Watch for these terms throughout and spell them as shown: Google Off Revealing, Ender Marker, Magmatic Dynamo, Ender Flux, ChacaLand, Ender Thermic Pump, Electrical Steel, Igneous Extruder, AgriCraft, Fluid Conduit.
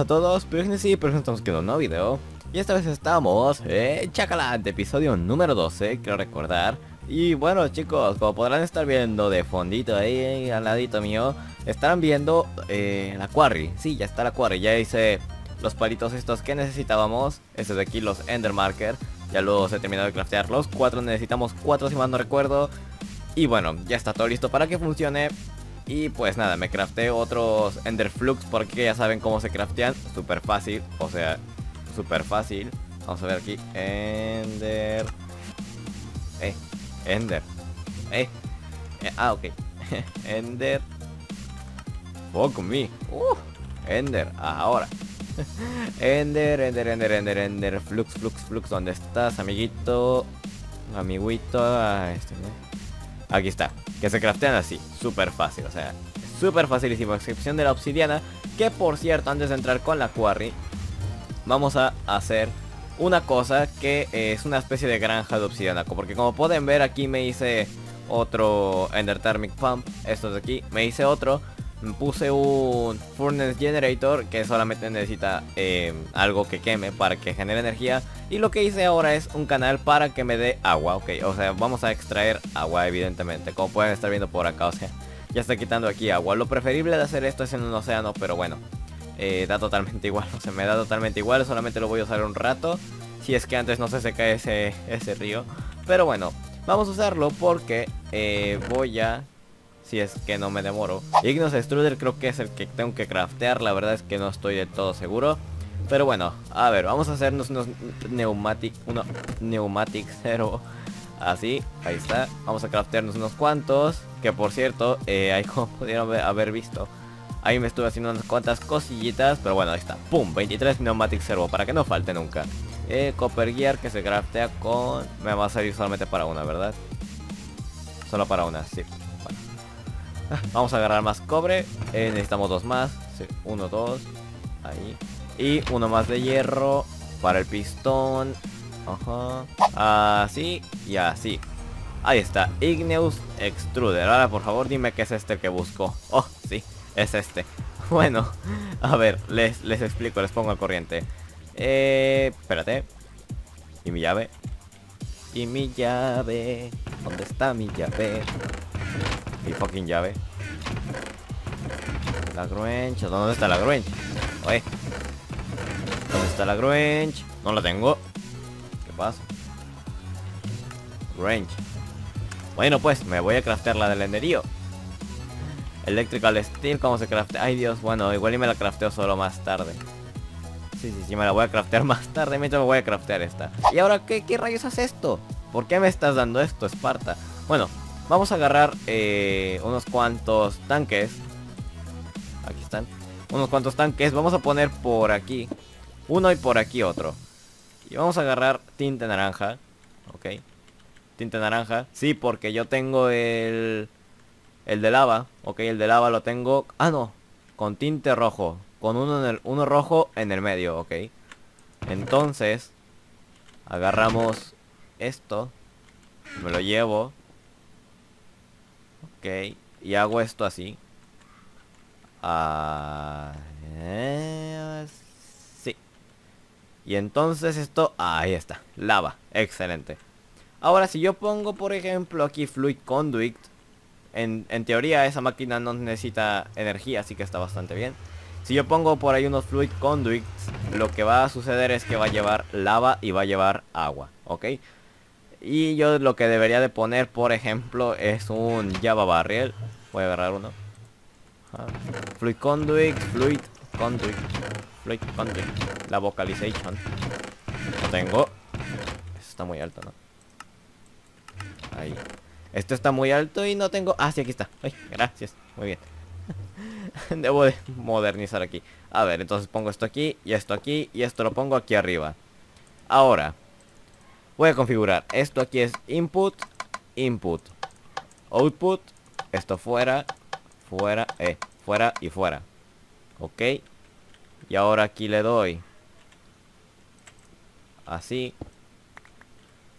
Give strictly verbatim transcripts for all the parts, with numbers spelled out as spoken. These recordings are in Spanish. a todos, pero es sí, pero estamos en un nuevo video. Y esta vez estamos en ChacaLand, episodio número doce, quiero recordar. Y bueno chicos, como podrán estar viendo de fondito ahí, al ladito mío, estarán viendo eh, la quarry. Sí, ya está la quarry, ya hice los palitos estos que necesitábamos. Estos de aquí, los Ender Marker, ya los he terminado de craftear, los cuatro, necesitamos cuatro si mal no recuerdo. Y bueno, ya está todo listo para que funcione. Y pues nada, me crafté otros Ender Flux porque ya saben cómo se craftean. Súper fácil, o sea, súper fácil. Vamos a ver aquí, Ender... Eh, Ender Eh, eh ah, ok. Ender Fuck me uh, Ender, ahora Ender, Ender, Ender, Ender, Ender Flux, Flux, Flux, ¿dónde estás, amiguito? Amiguito, ah, este, ¿no? Aquí está, que se craftean así, súper fácil, o sea, súper facilísimo, a excepción de la obsidiana, que por cierto, antes de entrar con la quarry, vamos a hacer una cosa que eh, es una especie de granja de obsidiana, porque como pueden ver aquí me hice otro Ender Thermic Pump, estos de aquí, me hice otro, me puse un Furnace Generator que solamente necesita eh, algo que queme para que genere energía. Y lo que hice ahora es un canal para que me dé agua, ok, o sea, vamos a extraer agua evidentemente, como pueden estar viendo por acá, o sea, ya está quitando aquí agua. Lo preferible de hacer esto es en un océano, pero bueno, eh, da totalmente igual, o sea, me da totalmente igual, solamente lo voy a usar un rato, si es que antes no se seca ese, ese río. Pero bueno, vamos a usarlo porque eh, voy a... si es que no me demoro. Igneous Extruder creo que es el que tengo que craftear. La verdad es que no estoy del todo seguro. Pero bueno, a ver, vamos a hacernos unos neumatic, unos neumatic cero. Así, ahí está. Vamos a craftearnos unos cuantos. Que por cierto, eh, ahí como pudieron haber visto, ahí me estuve haciendo unas cuantas cosillitas. Pero bueno, ahí está. Pum, veintitrés neumatic cero, para que no falte nunca. Eh, Copper Gear que se craftea con... me va a salir solamente para una, ¿verdad? Solo para una, sí. Vamos a agarrar más cobre, eh, necesitamos dos más, sí, uno, dos, ahí, y uno más de hierro para el pistón, ajá, así y así, ahí está, Igneous Extruder. Ahora por favor dime que es este que busco, oh sí, es este. Bueno, a ver, les, les explico, les pongo al corriente, eh, espérate, y mi llave, y mi llave, ¿dónde está mi llave? Mi fucking llave. La Gruench. ¿Dónde está la Gruench? Oye, ¿dónde está la Gruench? No la tengo. ¿Qué pasa? Gruench. Bueno pues, me voy a craftear la del enderío. Electrical Steel, ¿cómo se craftea? Ay Dios, bueno, igual y me la crafteo solo más tarde. Sí, sí, sí, me la voy a craftear más tarde. Mientras me voy a craftear esta. ¿Y ahora qué, qué rayos hace esto? ¿Por qué me estás dando esto, Esparta? Bueno, vamos a agarrar eh, unos cuantos tanques. Aquí están. Unos cuantos tanques. Vamos a poner por aquí uno y por aquí otro. Y vamos a agarrar tinte naranja. Ok. Tinte naranja. Sí, porque yo tengo el... el de lava. Ok, el de lava lo tengo... ah, no. Con tinte rojo. Con uno, en el, uno rojo en el medio. Ok. Entonces, agarramos esto. Me lo llevo. Ok, y hago esto así. Ah, eh, sí. Y entonces esto, ahí está, lava, excelente. Ahora si yo pongo por ejemplo aquí Fluid Conduit, en, en teoría esa máquina no necesita energía, así que está bastante bien. Si yo pongo por ahí unos Fluid Conduits, lo que va a suceder es que va a llevar lava y va a llevar agua, ok. Y yo lo que debería de poner, por ejemplo, es un Java Barrel. Voy a agarrar uno. Ah. Fluid Conduit, Fluid Conduit, Fluid Conduit. La vocalization. Lo tengo. Esto está muy alto, ¿no? Ahí. Esto está muy alto y no tengo... ah, sí, aquí está. Ay, gracias. Muy bien. Debo de modernizar aquí. A ver, entonces pongo esto aquí y esto aquí y esto lo pongo aquí arriba. Ahora... voy a configurar, esto aquí es input, input, output, esto fuera, fuera, eh, fuera y fuera. Ok, y ahora aquí le doy, así,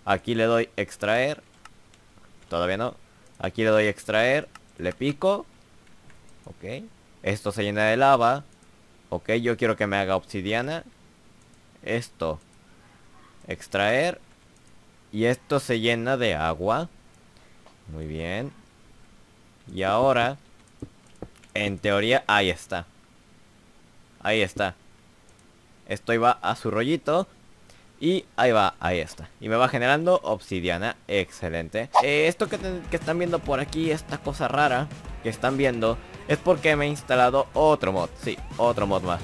aquí le doy extraer, todavía no, aquí le doy extraer, le pico, ok, esto se llena de lava, Ok, yo quiero que me haga obsidiana. Esto. Extraer. Y esto se llena de agua. Muy bien. Y ahora, en teoría, ahí está. Ahí está. Esto iba a su rollito. Y ahí va, ahí está. Y me va generando obsidiana. Excelente. Eh, esto que, te, que están viendo por aquí, esta cosa rara que están viendo, es porque me he instalado otro mod. Sí, otro mod más.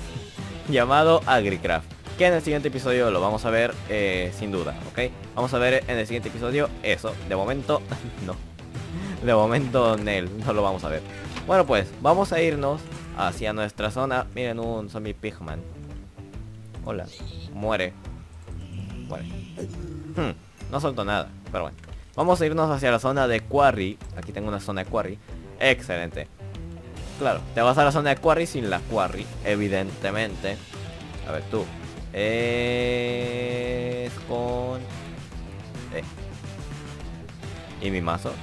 Llamado AgriCraft. Que en el siguiente episodio lo vamos a ver, eh, sin duda, ¿ok? Vamos a ver en el siguiente episodio eso. De momento, no. De momento, Nel, no lo vamos a ver. Bueno, pues, vamos a irnos hacia nuestra zona. Miren, un zombie pigman. Hola. Muere. Bueno. Hmm, no soltó nada, pero bueno. Vamos a irnos hacia la zona de Quarry. Aquí tengo una zona de Quarry. Excelente. Claro, te vas a la zona de Quarry sin la Quarry, evidentemente. A ver, tú. Es con... Eh. Y mi mazo.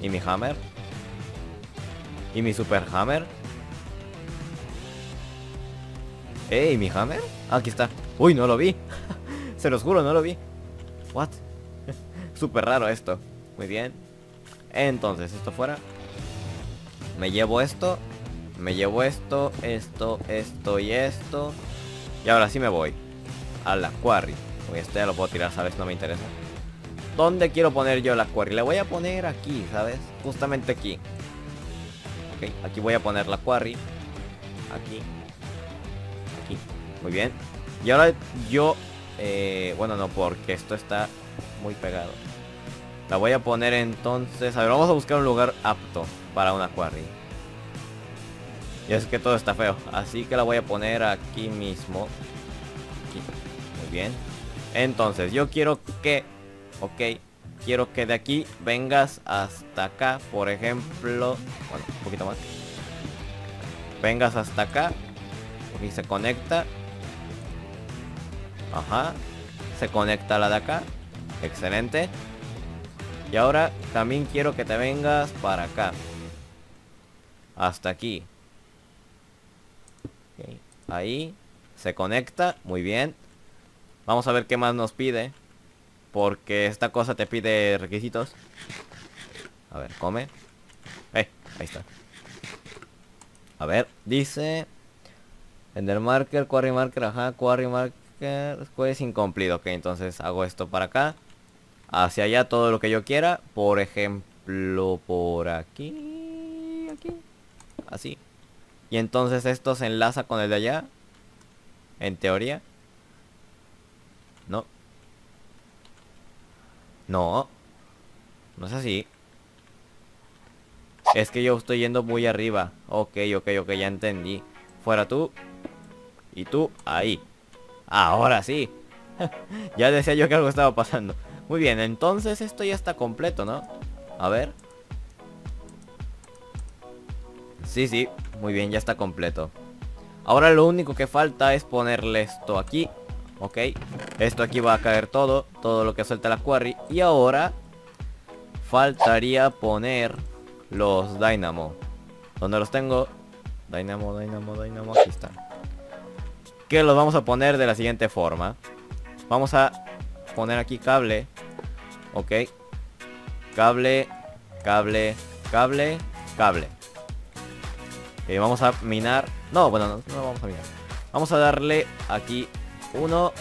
Y mi hammer. Y mi super hammer. Eh, ¿y mi hammer? Ah, aquí está. Uy, no lo vi. Se los juro, no lo vi. What? Súper raro esto. Muy bien. Entonces, esto fuera. Me llevo esto. Me llevo esto, esto, esto y esto. Y ahora sí me voy a la quarry. Porque esto ya lo puedo tirar, ¿sabes? No me interesa. ¿Dónde quiero poner yo la quarry? Le voy a poner aquí, ¿sabes? Justamente aquí. Ok, aquí voy a poner la quarry. Aquí. Aquí. Muy bien. Y ahora yo... Eh, bueno, no, porque esto está muy pegado. La voy a poner entonces... A ver, vamos a buscar un lugar apto para una quarry. Y es que todo está feo. Así que la voy a poner aquí mismo. Aquí. Muy bien. Entonces, yo quiero que... Ok. Quiero que de aquí vengas hasta acá, por ejemplo. Bueno, un poquito más. Vengas hasta acá. Y se conecta. Ajá, se conecta la de acá. Excelente. Y ahora también quiero que te vengas para acá. Hasta aquí. Okay. Ahí. Se conecta, muy bien. Vamos a ver qué más nos pide, porque esta cosa te pide requisitos. A ver, come. Hey, ahí está. A ver, dice Ender marker, quarry marker, ajá, quarry marker. Pues incumplido, ok, entonces hago esto para acá. Hacia allá todo lo que yo quiera. Por ejemplo, por aquí. Aquí. Así. Y entonces esto se enlaza con el de allá. En teoría. No. No. No es así. Es que yo estoy yendo muy arriba. Ok, ok, ok, ya entendí. Fuera tú. Y tú, ahí. Ahora sí. Ya decía yo que algo estaba pasando. Muy bien, entonces esto ya está completo, ¿no? A ver. Sí, sí, muy bien, ya está completo. Ahora lo único que falta es ponerle esto aquí. Ok, esto aquí va a caer todo. Todo lo que suelta la quarry. Y ahora faltaría poner los dynamo. ¿Dónde los tengo? Dynamo, dynamo, dynamo, aquí está. Que los vamos a poner de la siguiente forma. Vamos a poner aquí cable. Ok. Cable, cable, cable, cable. Y vamos a minar. No, bueno, no, no vamos a minar. Vamos a darle aquí uno,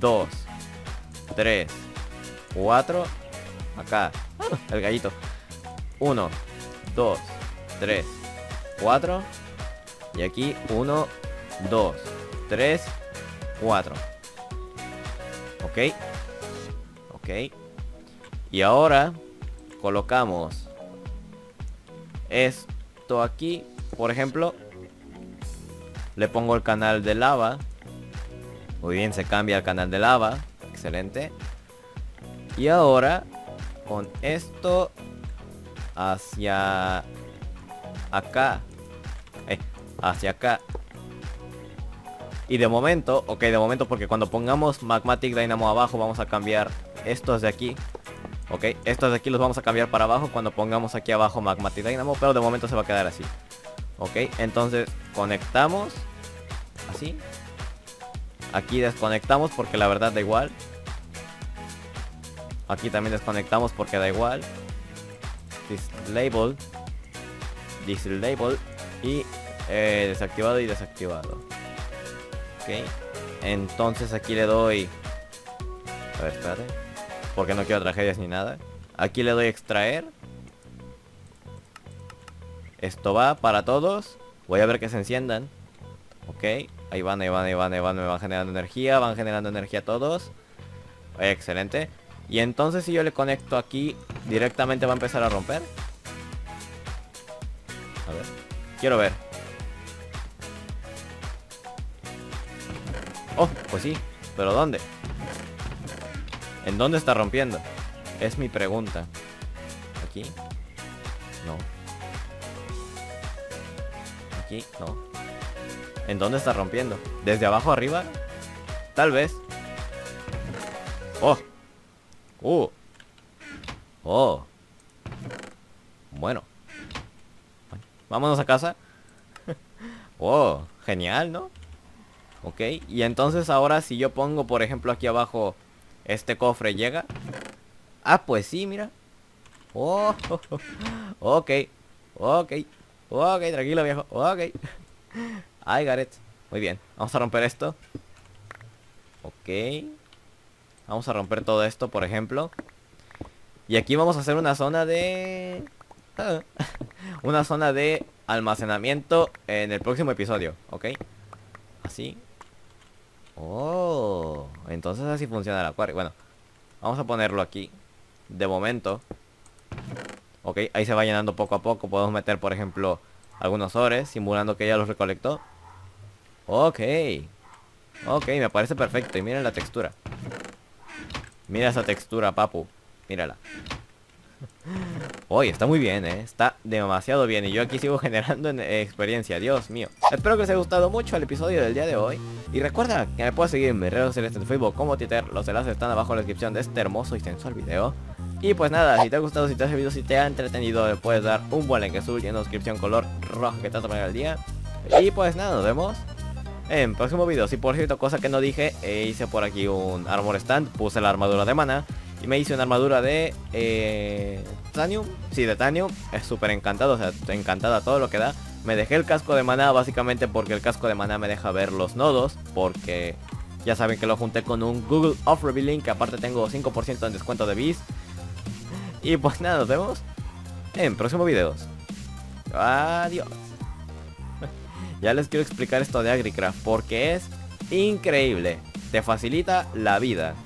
dos, tres, cuatro. Acá. El gallito. uno, dos, tres, cuatro. Y aquí uno, dos, tres, cuatro. Ok. Ok. Y ahora colocamos esto aquí. Por ejemplo, le pongo el canal de lava. Muy bien, se cambia el canal de lava. Excelente. Y ahora con esto hacia acá. Eh, hacia acá. Y de momento, ok, de momento, porque cuando pongamos Magmatic Dynamo abajo vamos a cambiar estos de aquí. Ok, estos de aquí los vamos a cambiar para abajo cuando pongamos aquí abajo Magmatic Dynamo, pero de momento se va a quedar así. Ok, entonces conectamos. así. Aquí desconectamos porque la verdad da igual. Aquí también desconectamos porque da igual. Dislabel, dislabel y eh, desactivado y desactivado. Ok, entonces aquí le doy, a ver, espérate, porque no quiero tragedias ni nada. Aquí le doy extraer. Esto va para todos. Voy a ver que se enciendan. Ok, ahí van, ahí van, ahí van, ahí van. Me van generando energía, van generando energía todos. Excelente. Y entonces si yo le conecto aquí, directamente va a empezar a romper. A ver, quiero ver. Oh, pues sí, pero ¿dónde? ¿En dónde está rompiendo? Es mi pregunta. ¿Aquí? No. Aquí, no. ¿En dónde está rompiendo? ¿Desde abajo arriba? Tal vez. Oh. Uh. Oh. Bueno. Bueno. Vámonos a casa. Oh, genial, ¿no? Ok, y entonces ahora si yo pongo, por ejemplo, aquí abajo este cofre, ¿llega? Ah, pues sí, mira. Oh, ok, ok, ok, tranquilo viejo, ok. Ay, Gareth, muy bien, vamos a romper esto. Ok, vamos a romper todo esto, por ejemplo. Y aquí vamos a hacer una zona de... una zona de almacenamiento en el próximo episodio, ok. Así. Oh, entonces así funciona el acuario. Bueno, vamos a ponerlo aquí de momento. Ok, ahí se va llenando poco a poco. Podemos meter, por ejemplo, algunos ores, simulando que ya los recolectó. Ok. Ok, me parece perfecto. Y miren la textura. Mira esa textura, papu. Mírala. Oye, está muy bien, ¿eh? Está demasiado bien. Y yo aquí sigo generando experiencia. Dios mío. Espero que les haya gustado mucho el episodio del día de hoy. Y recuerda que me puedes seguir en mis redes sociales en Facebook como Twitter. Los enlaces están abajo en la descripción de este hermoso y sensual video. Y pues nada, si te ha gustado, si te ha servido, si te ha entretenido, le puedes dar un buen like azul y una suscripción color rojo que te ha tomado el día. Y pues nada, nos vemos en próximo video. Si por cierto, cosa que no dije, eh, hice por aquí un armor stand. Puse la armadura de mana. Y me hice una armadura de... Eh, Titanium. Sí, de Titanium. Es súper encantado. O sea, encantada todo lo que da. Me dejé el casco de maná básicamente porque el casco de maná me deja ver los nodos. Porque ya saben que lo junté con un Google Off Revealing. Que aparte tengo cinco por ciento en descuento de bis. Y pues nada, nos vemos en próximos videos. Adiós. Ya les quiero explicar esto de AgriCraft porque es increíble. Te facilita la vida.